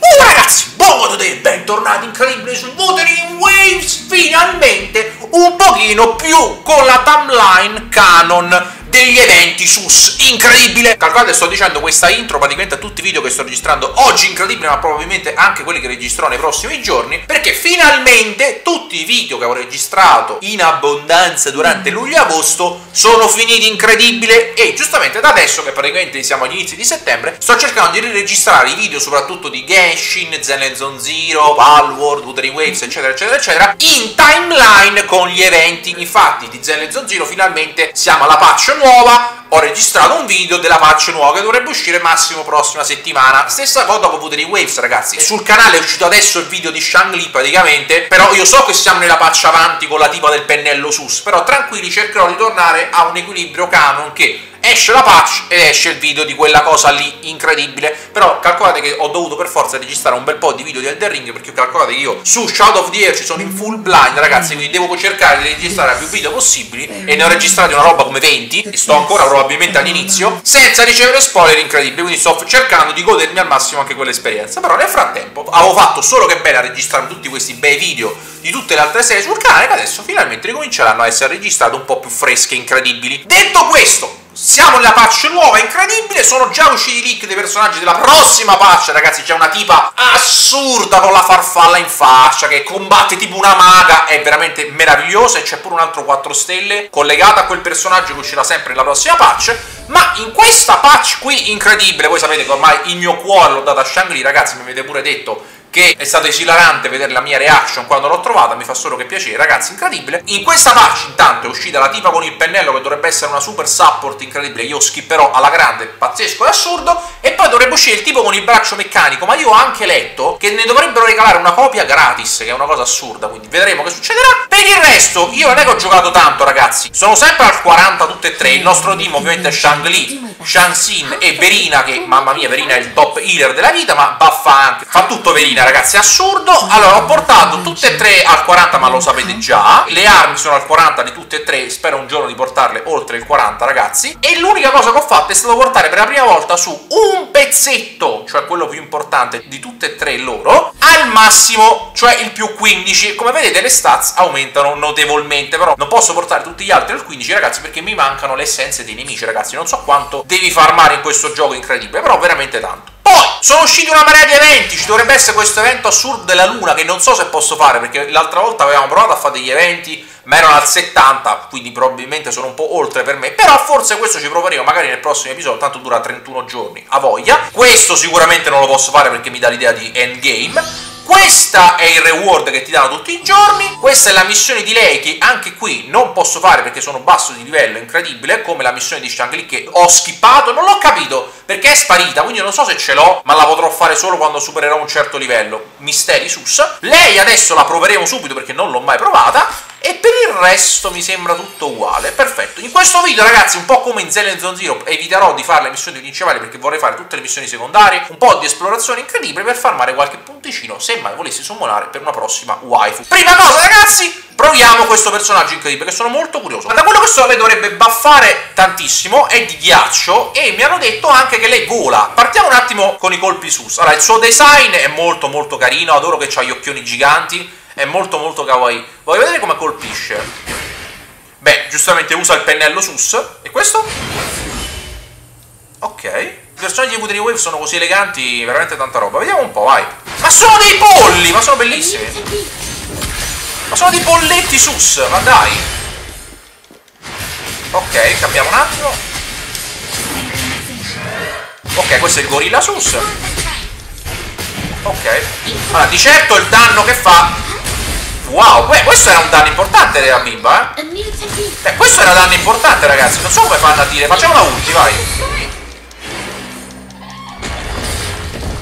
Ragazzi, buon modo e bentornati incredibili su Wuthering Waves, finalmente un pochino più con la timeline canon degli eventi sus, incredibile. Calcolate, sto dicendo questa intro praticamente tutti i video che sto registrando oggi, incredibile, ma probabilmente anche quelli che registrerò nei prossimi giorni, perché finalmente tutti i video che ho registrato in abbondanza durante luglio e agosto sono finiti, incredibile. E giustamente da adesso, che praticamente siamo agli inizi di settembre, sto cercando di riregistrare i video soprattutto di Genshin, Zenless Zone Zero, Palworld, Wuthering Waves, eccetera eccetera eccetera, in timeline con gli eventi. Infatti di Zenless Zone Zero finalmente siamo alla patch nuova, ho registrato un video della patch nuova che dovrebbe uscire massimo prossima settimana. Stessa cosa con Wuthering Waves, ragazzi. Sul canale è uscito adesso il video di Changli praticamente, però io so che siamo nella patch avanti con la tipa del pennello sus, però tranquilli, cercherò di tornare a un equilibrio canon che esce la patch ed esce il video di quella cosa lì, incredibile. Però calcolate che ho dovuto per forza registrare un bel po' di video di Elden Ring, perché calcolate che io su Shadow of the Earth sono in full blind, ragazzi, quindi devo cercare di registrare più video possibili e ne ho registrati una roba come 20 e sto ancora probabilmente all'inizio, senza ricevere spoiler, incredibile. Quindi sto cercando di godermi al massimo anche quell'esperienza. Però nel frattempo avevo fatto solo che bene a registrare tutti questi bei video di tutte le altre serie sul canale, che adesso finalmente ricominceranno a essere registrate un po' più fresche, incredibili. Detto questo, siamo nella patch nuova, incredibile, sono già usciti i leak dei personaggi della prossima patch, ragazzi. C'è una tipa assurda con la farfalla in faccia che combatte tipo una maga, è veramente meravigliosa, e c'è pure un altro 4 stelle collegato a quel personaggio che uscirà sempre nella prossima patch. Ma in questa patch qui, incredibile, voi sapete che ormai il mio cuore l'ho dato a Changli, ragazzi, mi avete pure detto che è stato esilarante vedere la mia reaction quando l'ho trovata, mi fa solo che piacere, ragazzi, incredibile. In questa patch intanto è uscita la tipa con il pennello che dovrebbe essere una super support, incredibile, io skipperò alla grande, pazzesco e assurdo. E poi dovrebbe uscire il tipo con il braccio meccanico, ma io ho anche letto che ne dovrebbero regalare una copia gratis, che è una cosa assurda, quindi vedremo che succederà. Per il resto io non è che ho giocato tanto, ragazzi, sono sempre al 40 tutte e tre. Il nostro team ovviamente è Changli, Changxin e Verina, che mamma mia, Verina è il top healer della vita, ma baffa anche, fa tutto Verina, ragazzi, assurdo. Allora, ho portato tutte e tre al 40, ma lo sapete già, le armi sono al 40 di tutte e tre, spero un giorno di portarle oltre il 40, ragazzi. E l'unica cosa che ho fatto è stato portare per la prima volta su un pezzetto, cioè quello più importante di tutte e tre loro, al massimo, cioè il più 15. Come vedete le stats aumentano notevolmente, però non posso portare tutti gli altri al 15, ragazzi, perché mi mancano le essenze dei nemici, ragazzi. Non so quanto devi farmare in questo gioco, incredibile, però veramente tanto. Poi sono usciti una marea di eventi, ci dovrebbe essere questo evento assurdo della luna che non so se posso fare, perché l'altra volta avevamo provato a fare degli eventi ma erano al 70, quindi probabilmente sono un po' oltre per me, però forse questo ci proveremo magari nel prossimo episodio, tanto dura 31 giorni, a voglia. Questo sicuramente non lo posso fare perché mi dà l'idea di endgame. Questa è il reward che ti danno tutti i giorni, questa è la missione di lei che anche qui non posso fare perché sono basso di livello, incredibile, come la missione di Changli che ho skippato, non l'ho capito perché è sparita, quindi non so se ce l'ho, ma la potrò fare solo quando supererò un certo livello, misteri sus. Lei adesso la proveremo subito perché non l'ho mai provata. E per il resto mi sembra tutto uguale, perfetto. In questo video, ragazzi, un po' come in Zenless Zone Zero, eviterò di fare le missioni principali perché vorrei fare tutte le missioni secondarie, un po' di esplorazione incredibile per farmare qualche punticino se mai volessi summonare per una prossima waifu. Prima cosa, ragazzi, proviamo questo personaggio incredibile che sono molto curioso. Ma da quello che so lei dovrebbe baffare tantissimo, è di ghiaccio e mi hanno detto anche che lei vola. Partiamo un attimo con i colpi sus. Allora, il suo design è molto molto carino, adoro che ha gli occhioni giganti, è molto molto kawaii. Voglio vedere come colpisce. Beh, giustamente usa il pennello sus. E questo? Ok. I personaggi di Wuthering Waves sono così eleganti, veramente tanta roba. Vediamo un po', vai. Ma sono dei polli, ma sono bellissimi, ma sono dei polletti sus, ma dai. Ok, cambiamo un attimo. Ok, questo è il gorilla sus. Ok. Allora, di certo il danno che fa, wow, beh, questo era un danno importante della bimba, eh. Beh, questo era un danno importante, ragazzi. Non so come fanno a dire. Facciamo la ulti, vai.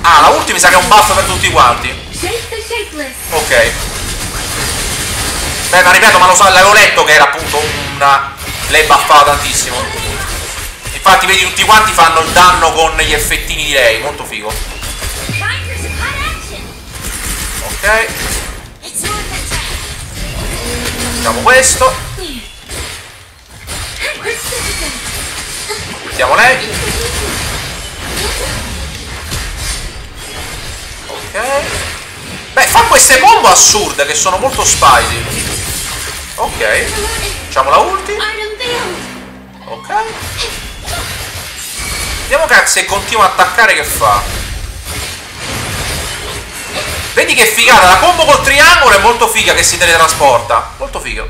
Ah, la ulti mi sa che è un buff per tutti quanti. Ok. Beh, ma ripeto, ma lo so, l'avevo letto che era appunto una... lei buffava tantissimo. Infatti, vedi, tutti quanti fanno il danno con gli effettini di lei. Molto figo. Ok. Facciamo questo. utilizziamo lei. Ok. Beh, fa queste combo assurde che sono molto spicy. Ok. Facciamo la ulti. Ok. Vediamo cazzo e continua a attaccare che fa. Vedi che figata, la combo col triangolo è molto figa che si teletrasporta. Molto figo.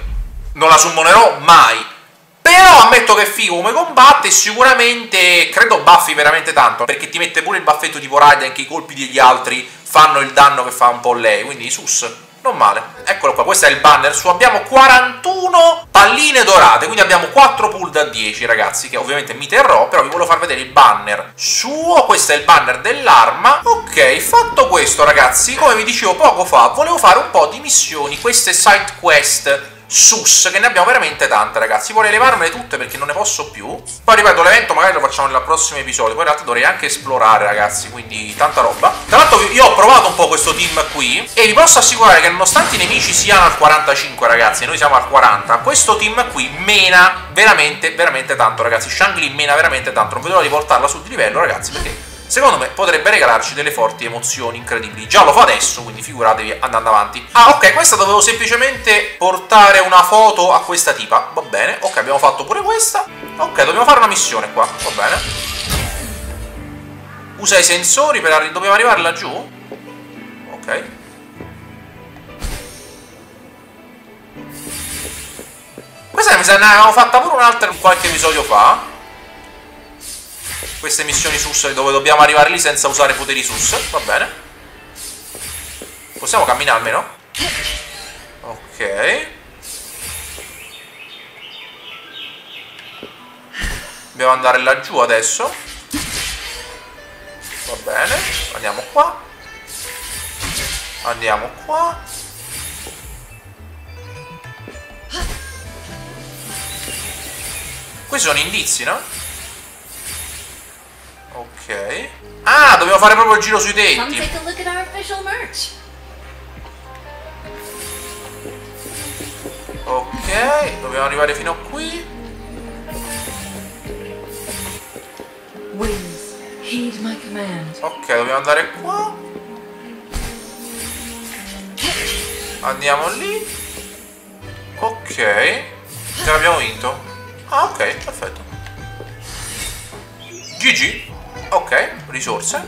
Non la summonerò mai. Però ammetto che è figo come combatte, sicuramente credo buffi veramente tanto, perché ti mette pure il baffetto tipo Raiden, che i colpi degli altri fanno il danno che fa un po' lei, quindi sus, non male. Eccolo qua, questo è il banner su, abbiamo 41 palline dorate, quindi abbiamo 4 pull da 10 ragazzi, che ovviamente mi terrò, però vi volevo far vedere il banner suo, questo è il banner dell'arma. Ok, fatto questo ragazzi, come vi dicevo poco fa, volevo fare un po' di missioni, queste side quest sus, che ne abbiamo veramente tante ragazzi. Vorrei levarmele tutte perché non ne posso più. Poi ripeto, l'evento magari lo facciamo nel prossimo episodio. Poi in realtà dovrei anche esplorare ragazzi, quindi tanta roba. Tra l'altro io ho provato un po' questo team qui e vi posso assicurare che nonostante i nemici siano al 45 ragazzi e noi siamo al 40, questo team qui mena veramente veramente tanto ragazzi. Changli mena veramente tanto. Non vedo l'ora di portarla sul livello ragazzi, perché secondo me potrebbe regalarci delle forti emozioni incredibili. Già lo fa adesso, quindi figuratevi andando avanti. Ah, ok, questa dovevo semplicemente portare una foto a questa tipa. Va bene, ok, abbiamo fatto pure questa. Ok, dobbiamo fare una missione qua, va bene. Usa i sensori per arrivare... Dobbiamo arrivare laggiù? Ok. Questa mi sa ne avevamo fatta pure un'altra qualche episodio fa. Queste missioni sus dove dobbiamo arrivare lì senza usare poteri sus, va bene. Possiamo camminare almeno? Ok. Dobbiamo andare laggiù adesso. Va bene, andiamo qua. Andiamo qua. Questi sono indizi, no? Ok. Ah, dobbiamo fare proprio il giro sui tetti. Ok, dobbiamo arrivare fino a qui. Ok, dobbiamo andare qua. Andiamo lì. Ok. Ce l'abbiamo vinto. Ah, ok, perfetto. GG. Ok, risorse.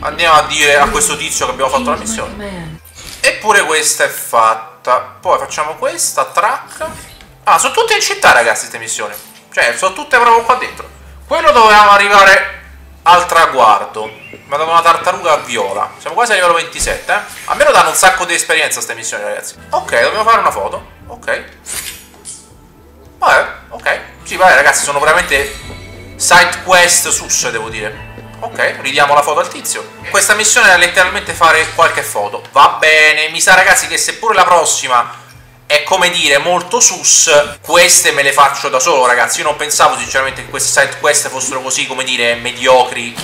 Andiamo a dire a questo tizio che abbiamo fatto la missione. Eppure questa è fatta. Poi facciamo questa, track. Ah, sono tutte in città ragazzi queste missioni. Cioè, sono tutte proprio qua dentro. Quello dovevamo arrivare al traguardo. Mi ha dato una tartaruga viola. Siamo quasi a livello 27, eh. A me lo danno un sacco di esperienza queste missioni ragazzi. Ok, dobbiamo fare una foto. Ok. Vabbè, ok. Sì, vabbè ragazzi, sono veramente side quest sus, devo dire. Ok, ridiamo la foto al tizio. Questa missione è letteralmente fare qualche foto. Va bene, mi sa ragazzi che seppure la prossima è, come dire, molto sus, queste me le faccio da solo ragazzi. Io non pensavo sinceramente che queste side quest fossero così, come dire, mediocri.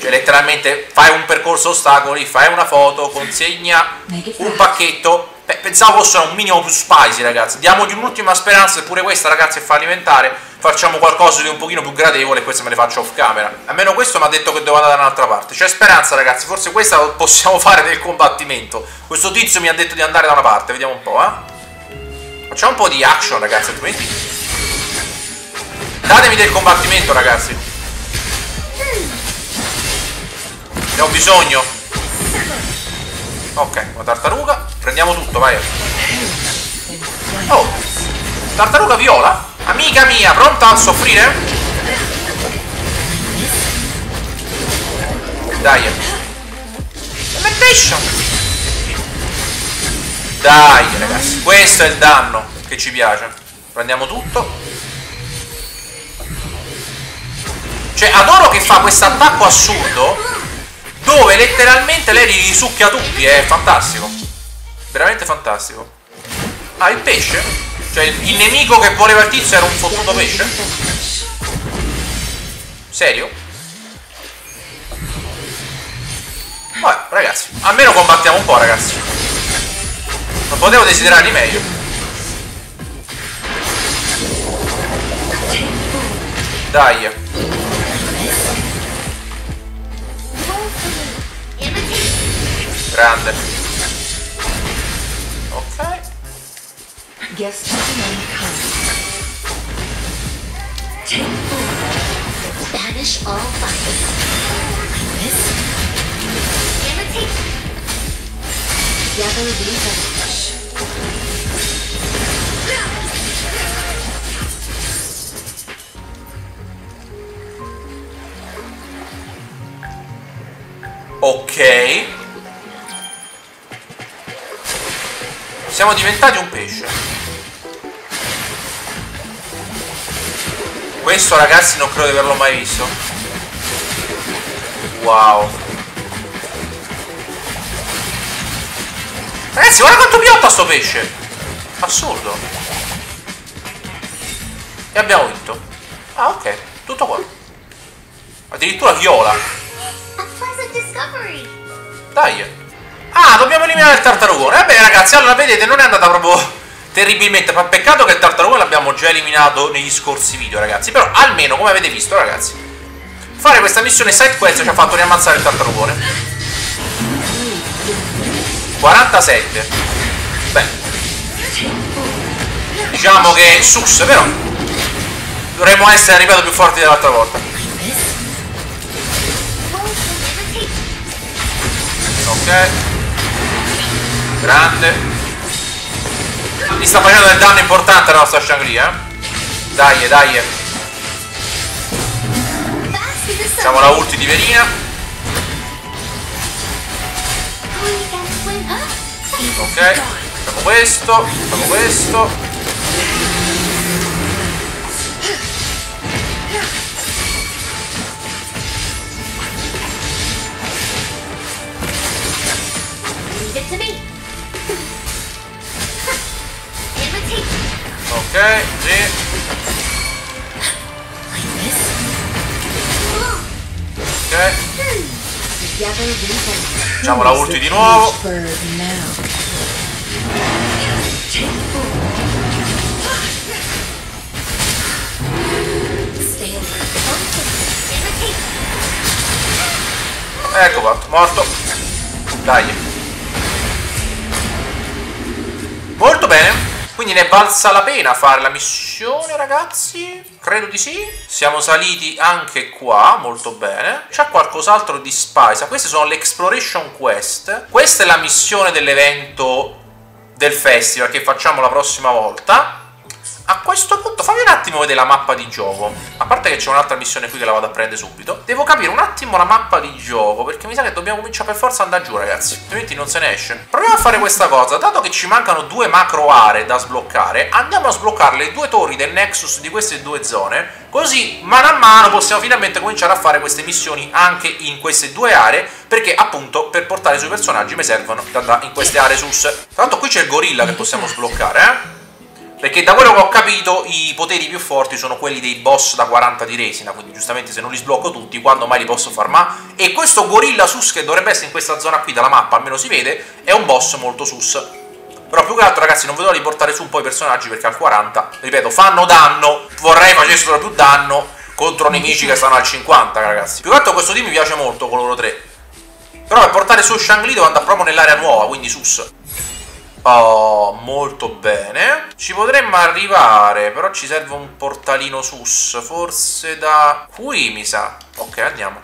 Cioè letteralmente fai un percorso ostacoli, fai una foto, consegna un pacchetto. Beh, pensavo fosse un minimo più spicy ragazzi. Diamogli un'ultima speranza e pure questa ragazzi è farli inventare. Facciamo qualcosa di un pochino più gradevole. Questa me le faccio off camera. Almeno questo mi ha detto che devo andare da un'altra parte. C'è speranza ragazzi, forse questa la possiamo fare nel combattimento. Questo tizio mi ha detto di andare da una parte. Vediamo un po', eh. Facciamo un po' di action ragazzi, altrimenti. Datemi del combattimento ragazzi. Ne ho bisogno. Ok, una tartaruga. Prendiamo tutto, vai. Oh, tartaruga viola? Amica mia, pronta a soffrire? Dai. Lamentation. Dai, ragazzi. Questo è il danno che ci piace. Prendiamo tutto. Cioè, adoro che fa questo attacco assurdo, dove letteralmente lei li succhia tutti, è fantastico. Veramente fantastico. Ah, il pesce? Cioè, il nemico che voleva il tizio era un fottuto pesce? Serio? Vabbè, ragazzi, almeno combattiamo un po', ragazzi. Non potevo desiderare di meglio. Dai. Grande. Ok. Ok. Siamo diventati un pesce. Questo, ragazzi, non credo di averlo mai visto. Wow. Ragazzi, guarda quanto piotta sto pesce. Assurdo. E abbiamo vinto. Ah, ok. Tutto qua. Addirittura viola. Dai. Ah, dobbiamo eliminare il tartarugone. Vabbè, ragazzi, allora vedete, non è andata proprio terribilmente. Ma peccato che il tartarugone l'abbiamo già eliminato negli scorsi video, ragazzi. Però almeno, come avete visto, ragazzi, fare questa missione side quest ci ha fatto riammazzare il tartarugone. 47. Beh, diciamo che sus, però dovremmo essere arrivati più forti dell'altra volta. Ok. Grande. Mi sta facendo del danno importante la nostra Changli, eh? Dai, dai. Siamo la ulti di Verina. Ok. Facciamo questo. Facciamo questo. Ok, sì. Ok. Facciamo la ulti di nuovo. Ecco qua, morto. Dai. Molto bene. Quindi ne è valsa la pena fare la missione, ragazzi? Credo di sì. Siamo saliti anche qua, molto bene. C'è qualcos'altro di Spisa? Queste sono le Exploration Quest. Questa è la missione dell'evento del festival che facciamo la prossima volta. A questo punto fammi un attimo vedere la mappa di gioco. A parte che c'è un'altra missione qui che la vado a prendere subito. Devo capire un attimo la mappa di gioco, perché mi sa che dobbiamo cominciare per forza ad andare giù, ragazzi. Altrimenti non se ne esce. Proviamo a fare questa cosa. Dato che ci mancano due macro aree da sbloccare, andiamo a sbloccare le due torri del Nexus di queste due zone. Così mano a mano possiamo finalmente cominciare a fare queste missioni anche in queste due aree, perché appunto per portare sui personaggi mi servono da andare in queste aree sus. Tanto qui c'è il gorilla che possiamo sbloccare, eh? Perché da quello che ho capito i poteri più forti sono quelli dei boss da 40 di resina, quindi giustamente se non li sblocco tutti, quando mai li posso farmare? E questo gorilla sus che dovrebbe essere in questa zona qui dalla mappa, almeno si vede, è un boss molto sus. Però più che altro, ragazzi, non vedo l'ora di portare su un po' i personaggi, perché al 40, ripeto, fanno danno, vorrei facessero più danno contro nemici che stanno al 50, ragazzi. Più che altro questo team mi piace molto con loro tre. Però per portare su Changli devo andare proprio nell'area nuova, quindi sus. Oh, molto bene. Ci potremmo arrivare, però ci serve un portalino sus. Forse da qui, mi sa. Ok, andiamo.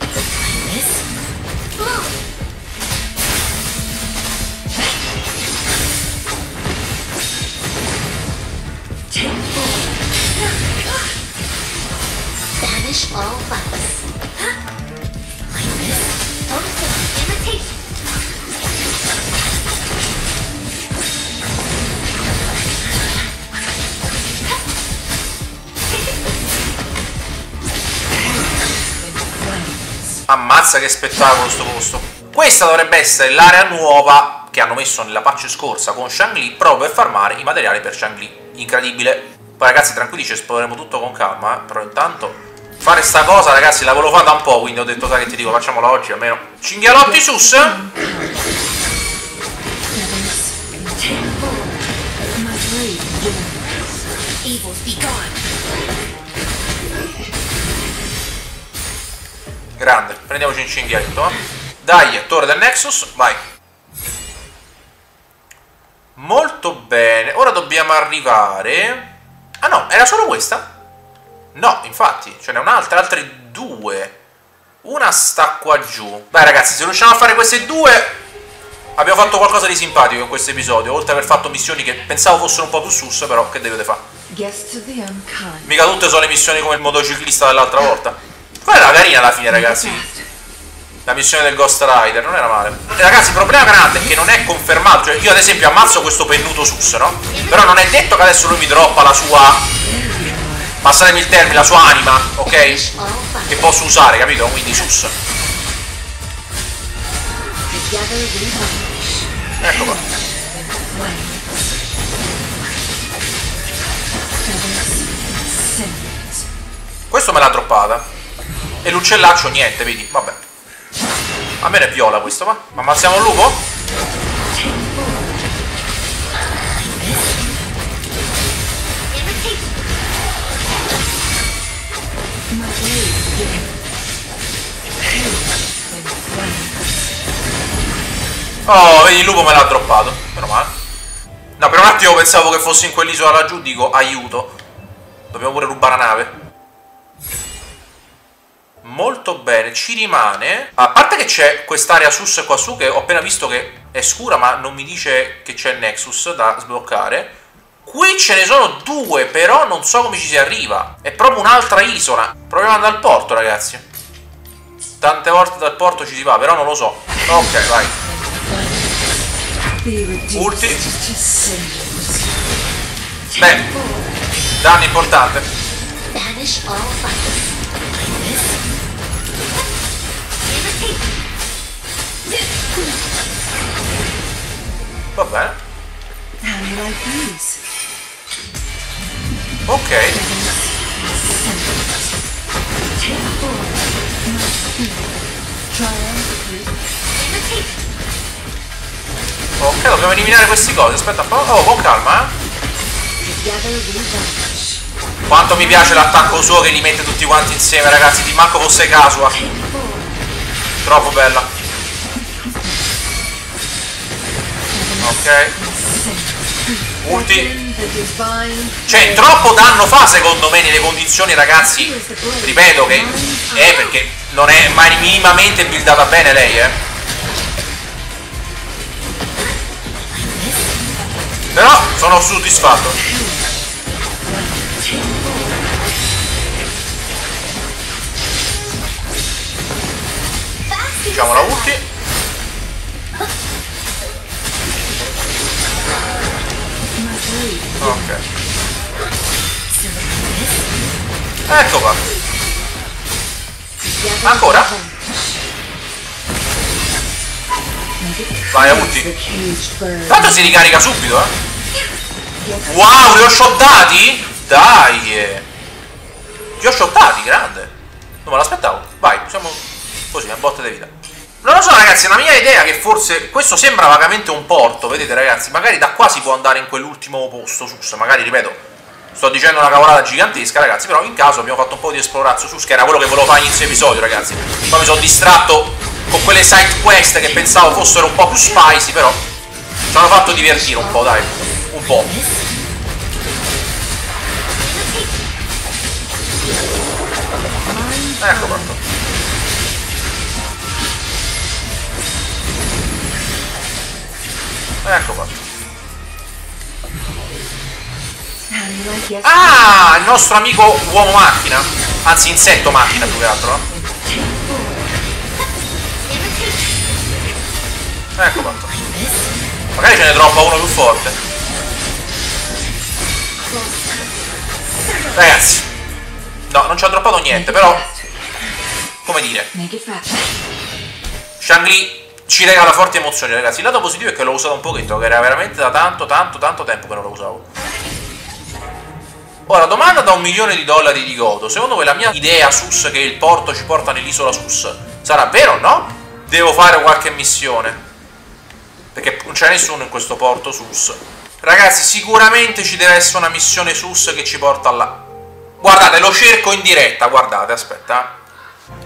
Ammazza che spettacolo sto posto. Questa dovrebbe essere l'area nuova che hanno messo nella patch scorsa con Changli, proprio per farmare i materiali per Changli. Incredibile. Poi, ragazzi, tranquilli, ci esploreremo tutto con calma, eh? Però intanto fare sta cosa, ragazzi, la volevo fare da un po', quindi ho detto, sai che ti dico, facciamola oggi almeno. Cinghialotti sus. Grande, prendiamoci un cinghietto. Dai, torre del Nexus, vai. Molto bene, ora dobbiamo arrivare... Ah no, era solo questa? No, infatti, ce n'è un'altra, altre due. Una sta qua giù. Beh ragazzi, se riusciamo a fare queste due... Abbiamo fatto qualcosa di simpatico in questo episodio, oltre ad aver fatto missioni che pensavo fossero un po' più sus, però che dovete fare? Mica tutte sono le missioni come il motociclista dell'altra volta. Quella era carina alla fine, ragazzi. La missione del Ghost Rider, non era male. E ragazzi, il problema grande è che non è confermato. Cioè, io ad esempio ammazzo questo pennuto sus, no? Però non è detto che adesso lui mi droppa la sua... Passatemi il termine, la sua anima, ok? Che posso usare, capito? Quindi sus. Ecco qua. Questo me l'ha droppata. E l'uccellaccio niente, vedi? Vabbè. A me ne viola questo, ma. Ma ammazziamo il lupo? Oh, vedi, il lupo me l'ha droppato. Meno male. No, per un attimo pensavo che fosse in quell'isola laggiù, dico aiuto. Dobbiamo pure rubare la nave. Molto bene, ci rimane. A parte che c'è quest'area sus qua su, che ho appena visto che è scura, ma non mi dice che c'è il Nexus da sbloccare. Qui ce ne sono due, però non so come ci si arriva. È proprio un'altra isola. Proviamo ad andare al porto, ragazzi. Tante volte dal porto ci si va, però non lo so. Ok, vai. Ulti. Beh, danno importante. Va bene. Ok. Ok, dobbiamo eliminare queste cose, aspetta un po'. Oh, con calma, eh. Quanto mi piace l'attacco suo che li mette tutti quanti insieme, ragazzi, ti manco fosse casual. Troppo bella. Ok. Ulti. Cioè, troppo danno fa secondo me nelle condizioni, ragazzi. Ripeto che è perché non è mai minimamente buildata bene lei, eh. Però sono soddisfatto. Facciamo la ulti. Ok. Ecco qua. Ancora? Vai, ulti. Tanto si ricarica subito, eh. Wow, li ho shottati? Dai! Li ho shottati, grande! Non me l'aspettavo. Vai, siamo così, a botte di vita. Non lo so, ragazzi, è una mia idea che forse... Questo sembra vagamente un porto, vedete, ragazzi? Magari da qua si può andare in quell'ultimo posto sus. Magari, ripeto, sto dicendo una cavolata gigantesca, ragazzi. Però in caso abbiamo fatto un po' di esplorazio sus, che era quello che volevo fare all'inizio episodio, ragazzi. Poi mi sono distratto con quelle side quest che pensavo fossero un po' più spicy, però... Ci hanno fatto divertire un po', dai. Un po'. Ecco fatto. Ecco fatto. Ah, il nostro amico uomo macchina. Anzi, insetto macchina più che altro, no? Ecco fatto. Magari ce ne troppa uno più forte. Ragazzi, no, non ci ho droppato niente, però come dire, Changli ci regala forti emozioni, ragazzi. Il lato positivo è che l'ho usato un pochetto, che era veramente da tanto tempo che non lo usavo. Ora, domanda da $1.000.000 di Godo: secondo voi la mia idea sus che il porto ci porta nell'isola sus sarà vero o no? Devo fare qualche missione, perché non c'è nessuno in questo porto sus. Ragazzi, sicuramente ci deve essere una missione sus che ci porta là. Guardate, lo cerco in diretta, guardate, aspetta.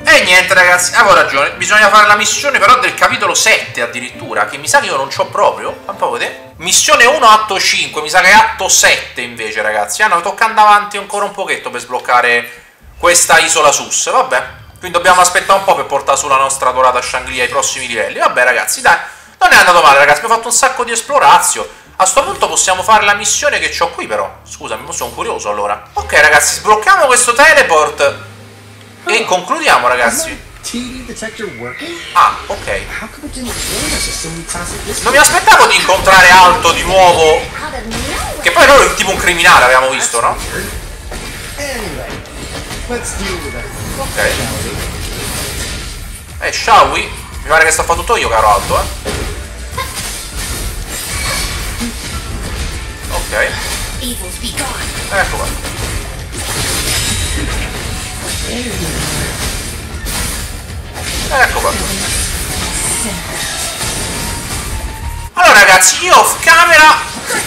E niente ragazzi, avevo ragione, bisogna fare la missione però del capitolo 7 addirittura, che mi sa che io non c'ho proprio, fammi vedere. Missione 1 atto 5, mi sa che è atto 7 invece ragazzi. Ah no, tocca andare avanti ancora un pochetto per sbloccare questa isola Sus, vabbè. Quindi dobbiamo aspettare un po' per portare sulla nostra dorata Changli ai prossimi livelli. Vabbè ragazzi, dai, non è andato male ragazzi, abbiamo fatto un sacco di esplorazio. A sto punto possiamo fare la missione che ho qui però. Scusami, sono curioso allora. Ok ragazzi, sblocchiamo questo teleport e concludiamo ragazzi. Ah, ok. Non mi aspettavo di incontrare Alto di nuovo, che poi loro è tipo un criminale, abbiamo visto, no? Ok. Shall we? Mi pare che sto a fare tutto io, caro Alto, Ok. Ecco qua. Ecco qua. Allora ragazzi, io off camera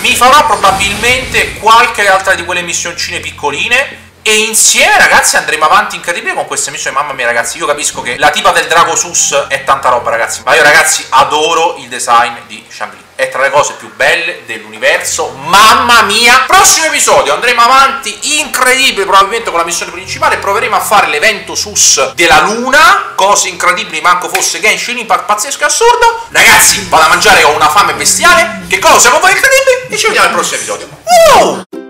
mi farò probabilmente qualche altra di quelle missioncine piccoline e insieme ragazzi andremo avanti incredibile con queste missioni. Mamma mia ragazzi, io capisco che la tipa del drago Sus è tanta roba ragazzi, ma io ragazzi adoro il design di Changli, è tra le cose più belle dell'universo, mamma mia. Prossimo episodio andremo avanti incredibile, probabilmente con la missione principale proveremo a fare l'evento Sus della luna, cose incredibili, manco fosse Genshin Impact pazzesco e assurdo. Ragazzi vado a mangiare, ho una fame bestiale, che cosa con voi incredibile, e ci vediamo al prossimo episodio.